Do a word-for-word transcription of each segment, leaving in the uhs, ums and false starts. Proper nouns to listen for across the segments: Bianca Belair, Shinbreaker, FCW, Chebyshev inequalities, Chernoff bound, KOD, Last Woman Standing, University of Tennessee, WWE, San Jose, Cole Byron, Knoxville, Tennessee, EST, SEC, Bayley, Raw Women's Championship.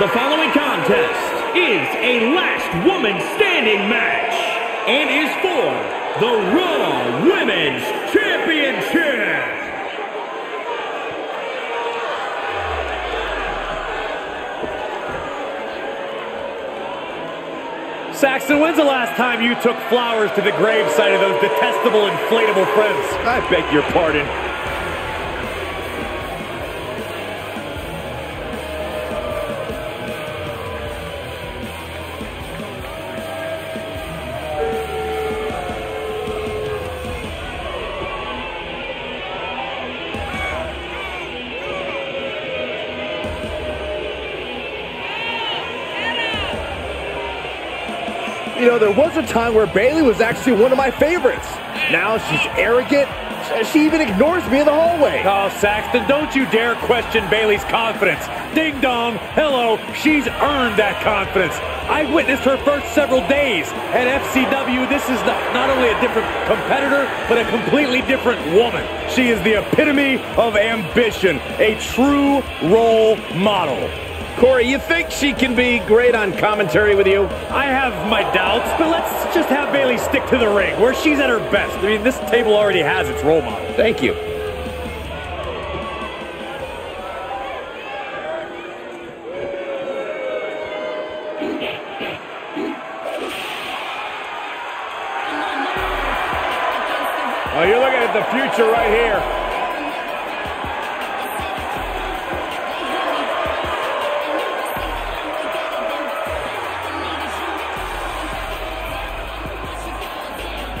The following contest is a last woman standing match and is for the Raw Women's Championship. Saxon, when's the last time you took flowers to the gravesite of those detestable inflatable friends? I beg your pardon. You know, there was a time where Bayley was actually one of my favorites. Now she's arrogant. She even ignores me in the hallway. Oh, Saxton, don't you dare question Bayley's confidence. Ding dong, hello, she's earned that confidence. I witnessed her first several days at F C W. This is not, not only a different competitor, but a completely different woman. She is the epitome of ambition, a true role model. Corey, you think she can be great on commentary with you? I have my doubts, but let's just have Bayley stick to the ring, where she's at her best. I mean, this table already has its role model. Thank you. Oh, you're looking at the future right here.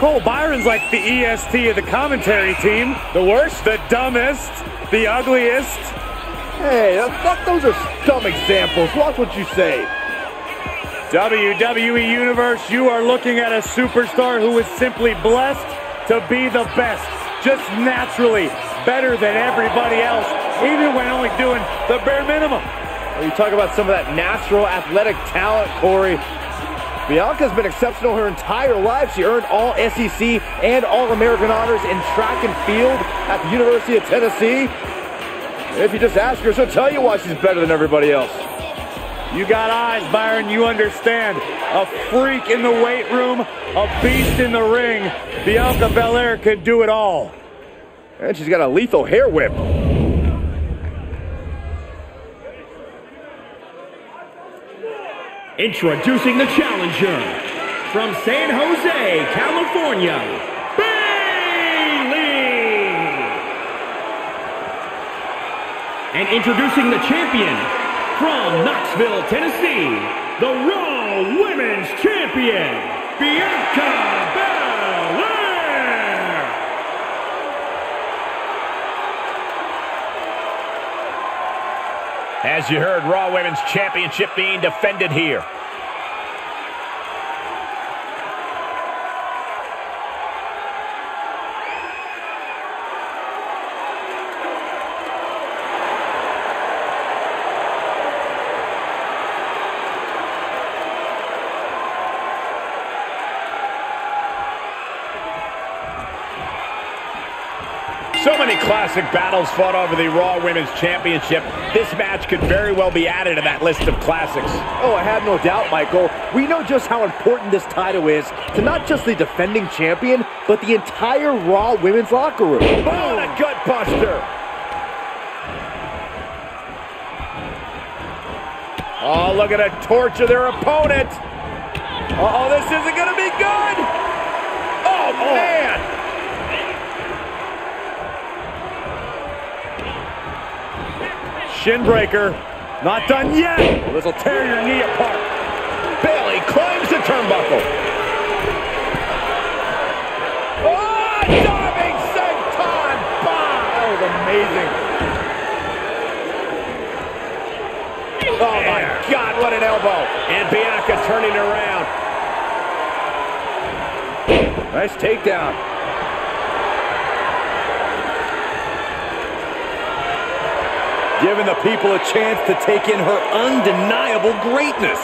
Cole Byron's like the E S T of the commentary team. The worst, the dumbest, the ugliest. Hey, that, those are dumb examples. Watch what you say. W W E Universe, you are looking at a superstar who is simply blessed to be the best. Just naturally better than everybody else, even when only doing the bare minimum. Well, you talk about some of that natural athletic talent, Corey. Bianca's been exceptional her entire life. She earned all S E C and All-American honors in track and field at the University of Tennessee. If you just ask her, she'll tell you why she's better than everybody else. You got eyes, Byron. You understand. A freak in the weight room, a beast in the ring. Bianca Belair can do it all. And she's got a lethal hair whip. Introducing the challenger, from San Jose, California, Bayley! And introducing the champion, from Knoxville, Tennessee, the Raw Women's Champion, Bianca Belair! As you heard, Raw Women's Championship being defended here. So many classic battles fought over the Raw Women's Championship. This match could very well be added to that list of classics. Oh, I have no doubt, Michael. We know just how important this title is to not just the defending champion, but the entire Raw Women's locker room. Boom! What a gut buster! Oh, look at a torch of their opponent. Uh-oh, this isn't going to be good! Oh, oh. Man! Shinbreaker, not done yet. Well, this will tear your knee apart. Bayley climbs the turnbuckle. Oh, diving senton bomb. That was amazing. Oh my God, what an elbow! And Bianca turning around. Nice takedown. Giving the people a chance to take in her undeniable greatness.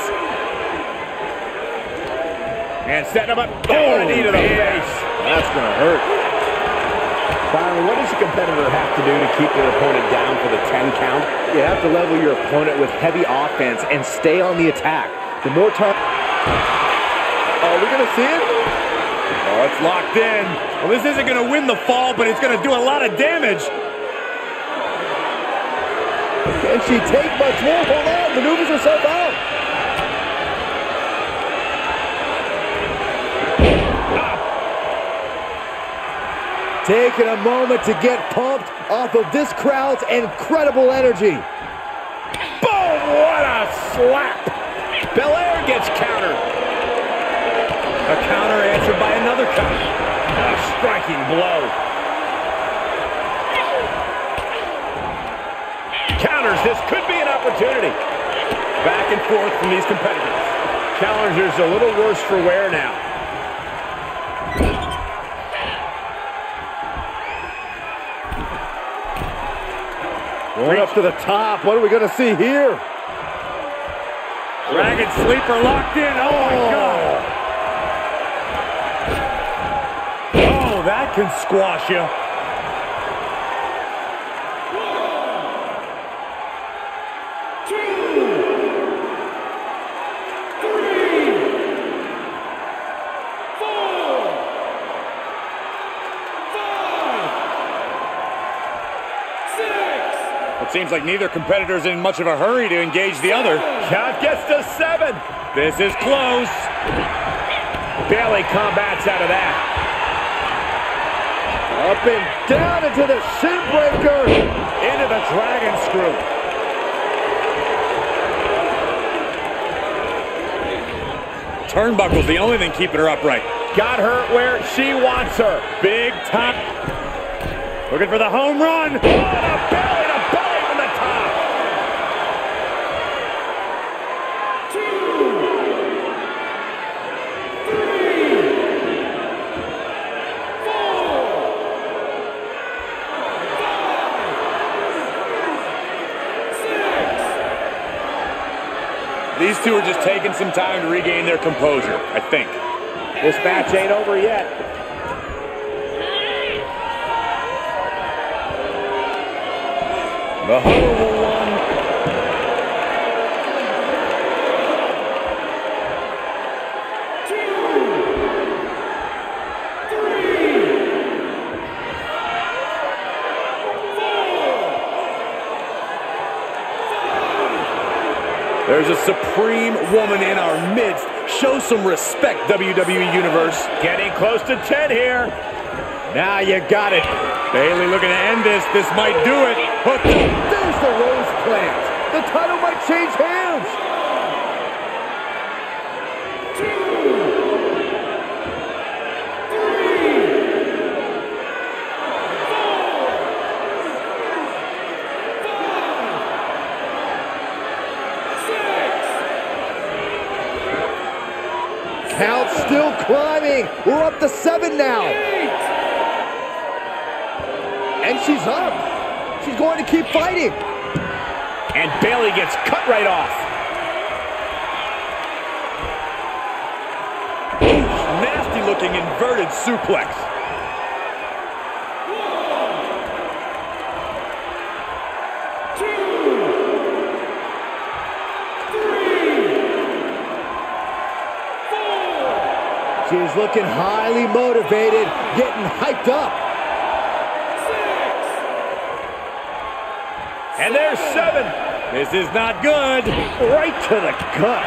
And setting him up. Oh, oh, a knee to the face. That's going to hurt. Finally, what does a competitor have to do to keep their opponent down for the ten count? You have to level your opponent with heavy offense and stay on the attack. The more time... Oh, we're going to see it? Oh, it's locked in. Well, this isn't going to win the fall, but it's going to do a lot of damage. Can she take much more? Hold on, maneuvers herself out. Taking a moment to get pumped off of this crowd's incredible energy. Boom! What a slap! Belair gets countered. A counter answered by another counter. A striking blow. Counters. This could be an opportunity. Back and forth from these competitors. Challenger's a little worse for wear now. Right up to the top. What are we going to see here? Dragon Sleeper locked in. Oh, my God. Oh, that can squash you. Seems like neither competitor's in much of a hurry to engage the other. Count gets to seven. This is close. Bayley combats out of that. Up and down into the shin breaker. Into the dragon screw. Turnbuckle's the only thing keeping her upright. Got her where she wants her. Big top. Looking for the home run. What a belly. These two are just taking some time to regain their composure, I think. This match ain't over yet. The horrible one. There's a supreme woman in our midst. Show some respect, W W E Universe. Getting close to ten here. Now you got it. Bayley looking to end this. This might do it. Hooked. There's the rose plant. The title might change hands. Count still climbing. We're up to seven now. And she's up. She's going to keep fighting. And Bayley gets cut right off. Nasty looking inverted suplex. She's looking highly motivated, getting hyped up. Six. And there's seven. This is not good. Right to the gut.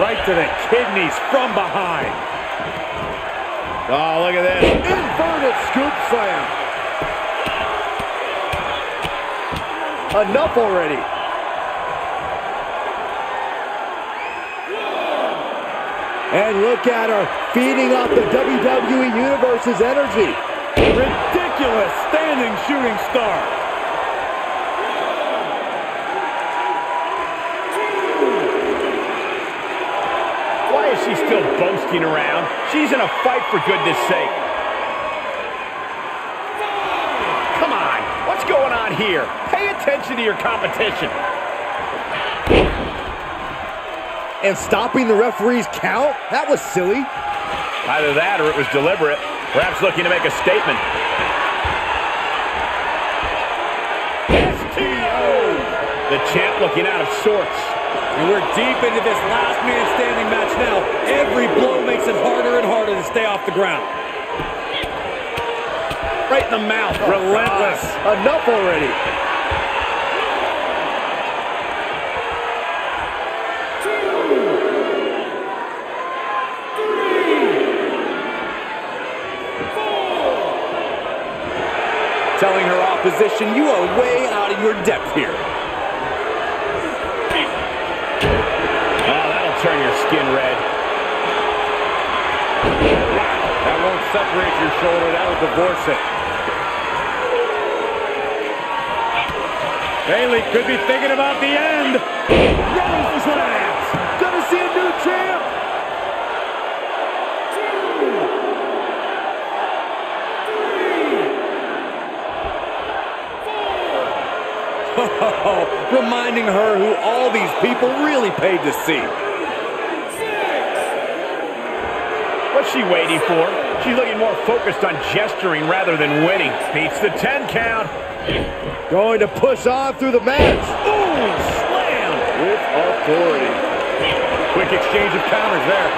Right to the kidneys from behind. Oh, look at this. Inverted scoop slam. Enough already. And look at her, feeding off the W W E Universe's energy. Ridiculous standing shooting star. Why is she still boasting around? She's in a fight, for goodness sake. Come on, what's going on here? Pay attention to your competition. And stopping the referee's count? That was silly. Either that or it was deliberate. Perhaps looking to make a statement. S T O! The champ looking out of sorts. And we're deep into this last man standing match now. Every blow makes it harder and harder to stay off the ground. Right in the mouth. Oh, relentless. God. Enough already. Telling her opposition, you are way out of your depth here. Oh, that'll turn your skin red. That won't separate your shoulder, that'll divorce it. Bayley could be thinking about the end. Rolls slams. Gonna see a new champ. Oh, reminding her who all these people really paid to see. What's she waiting for? She's looking more focused on gesturing rather than winning. Beats the ten count. Going to push on through the match. Ooh, slam! With authority. Quick exchange of counters there.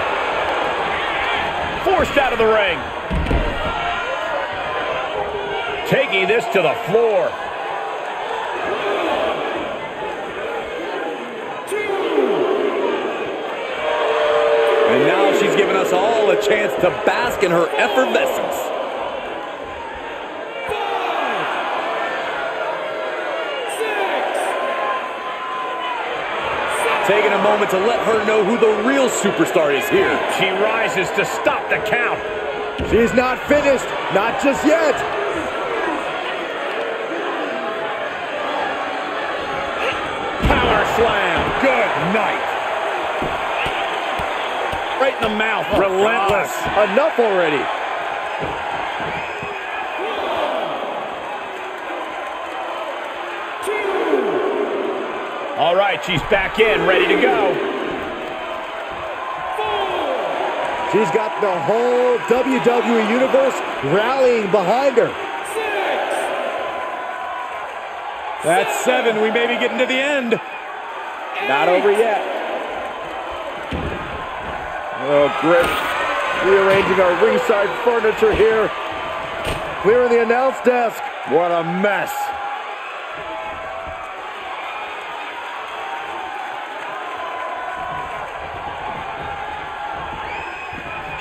Forced out of the ring. Taking this to the floor. She's given us all a chance to bask in her effervescence. Five, six, taking a moment to let her know who the real superstar is here. She rises to stop the count. She's not finished, not just yet. Power slam, good night. Right in the mouth. Oh, relentless. God. Enough already. One, two. All right, she's back in, ready to go. Four. She's got the whole W W E Universe rallying behind her. Six. That's seven. seven. We may be getting to the end. Eight. Not over yet. Oh, Griff, rearranging our ringside furniture here. Clearing the announce desk. What a mess.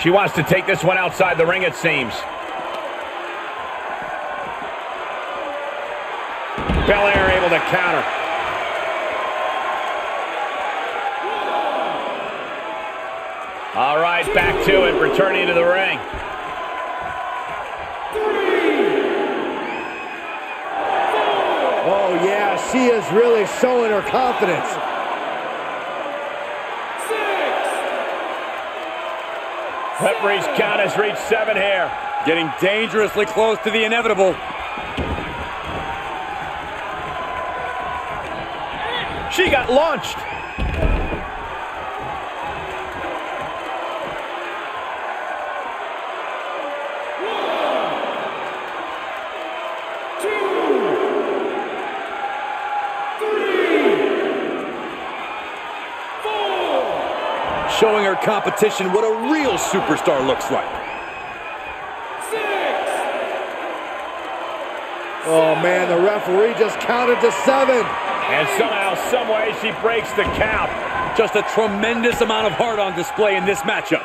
She wants to take this one outside the ring, it seems. Belair able to counter. All right, back to it, returning to the ring. Three. Oh, yeah, she is really showing her confidence. Six. Referee's count has reached seven here. Getting dangerously close to the inevitable. She got launched. Showing her competition what a real superstar looks like. Six. Oh, man, the referee just counted to seven. And somehow, someway, she breaks the count. Just a tremendous amount of heart on display in this matchup.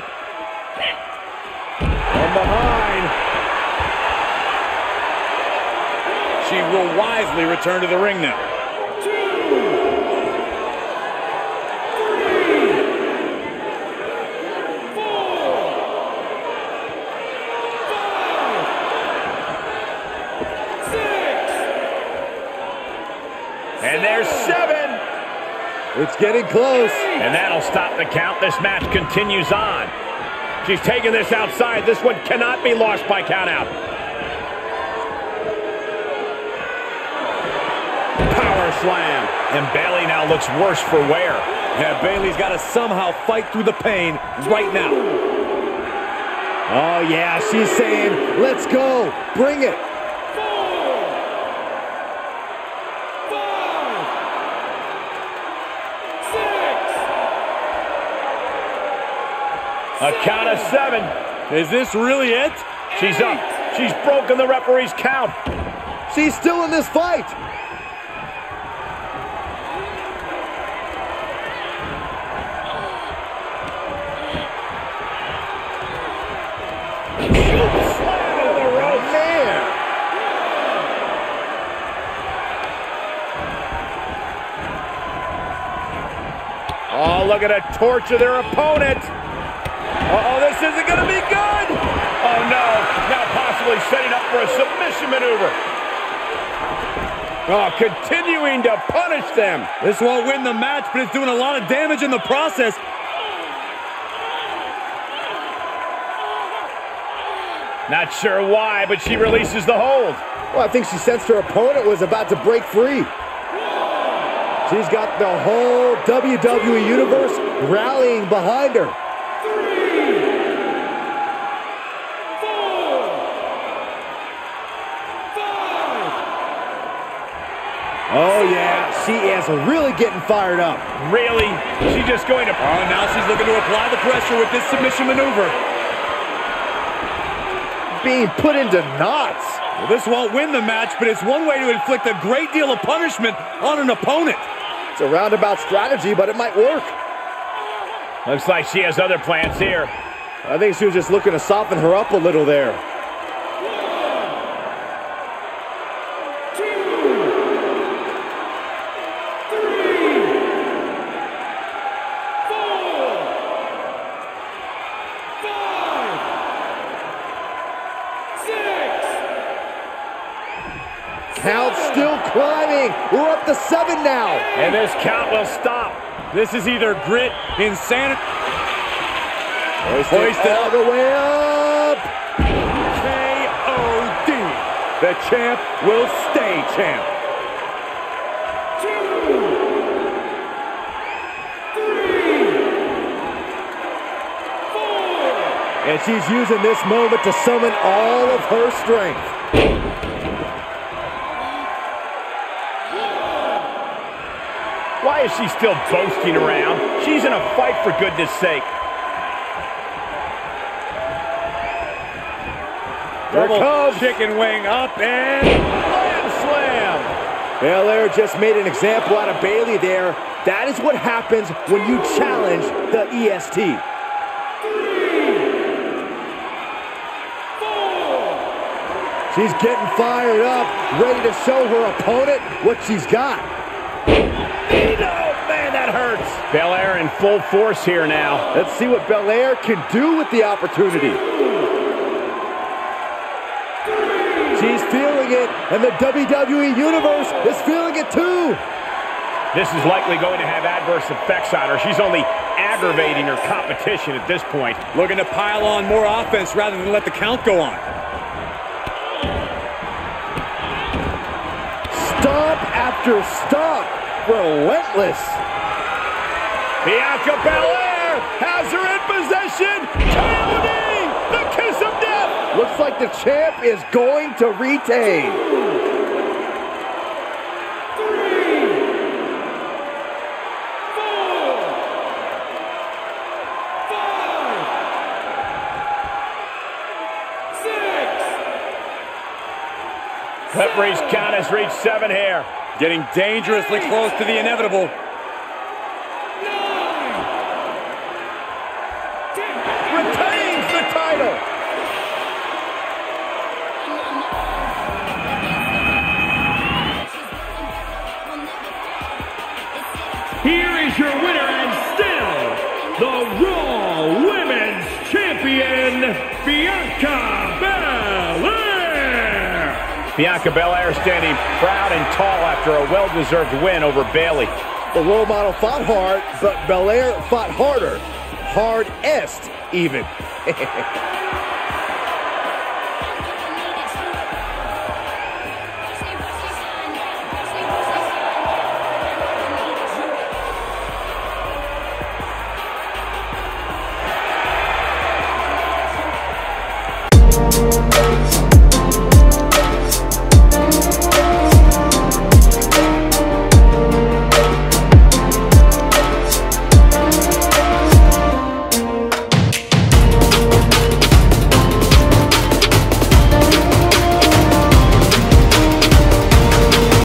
From behind. She will wisely return to the ring now. And there's seven. It's getting close. And that'll stop the count. This match continues on. She's taking this outside. This one cannot be lost by count out. Power slam. And Bayley now looks worse for wear. Yeah, Bayley's got to somehow fight through the pain right now. Oh yeah, she's saying, let's go, bring it. A count of seven. Is this really it? She's up. She's broken the referee's count. She's still in this fight. Oh, look at her torture their opponent. Uh-oh, this isn't going to be good. Oh, no. Now possibly setting up for a submission maneuver. Oh, continuing to punish them. This won't win the match, but it's doing a lot of damage in the process. Not sure why, but she releases the hold. Well, I think she sensed her opponent was about to break free. She's got the whole W W E Universe rallying behind her. Oh, yeah, she is really getting fired up. Really? She's just going to... Oh, now she's looking to apply the pressure with this submission maneuver. Being put into knots. Well, this won't win the match, but it's one way to inflict a great deal of punishment on an opponent. It's a roundabout strategy, but it might work. Looks like she has other plans here. I think she was just looking to soften her up a little there. Count still climbing. We're up to seven now. And this count will stop. This is either grit, insanity. Hoisted all the way up. K O D. The champ will stay champ. Two. Three. Four. And she's using this moment to summon all of her strength. Why is she still boasting around? She's in a fight, for goodness sake. Double chicken wing up and slam, slam. Belair just made an example out of Bayley there. That is what happens when you challenge the E S T. Three, four. She's getting fired up, ready to show her opponent what she's got. Oh, man, that hurts. Belair in full force here now. Let's see what Belair can do with the opportunity. She's feeling it, and the W W E Universe is feeling it too. This is likely going to have adverse effects on her. She's only aggravating her competition at this point. Looking to pile on more offense rather than let the count go on. Stomp after stomp. Relentless. Bianca Belair has her in possession. K O D, the kiss of death. Looks like the champ is going to retain. Three, four, five, six. Referee's count has reached seven here. Getting dangerously close to the inevitable. Nine. Ten. Retains the title. Here is your winner and still the Raw Women's Champion, Bianca Belair. Bianca Belair standing proud and tall after a well-deserved win over Bayley. The role model fought hard, but Belair fought harder. Hard-est, even.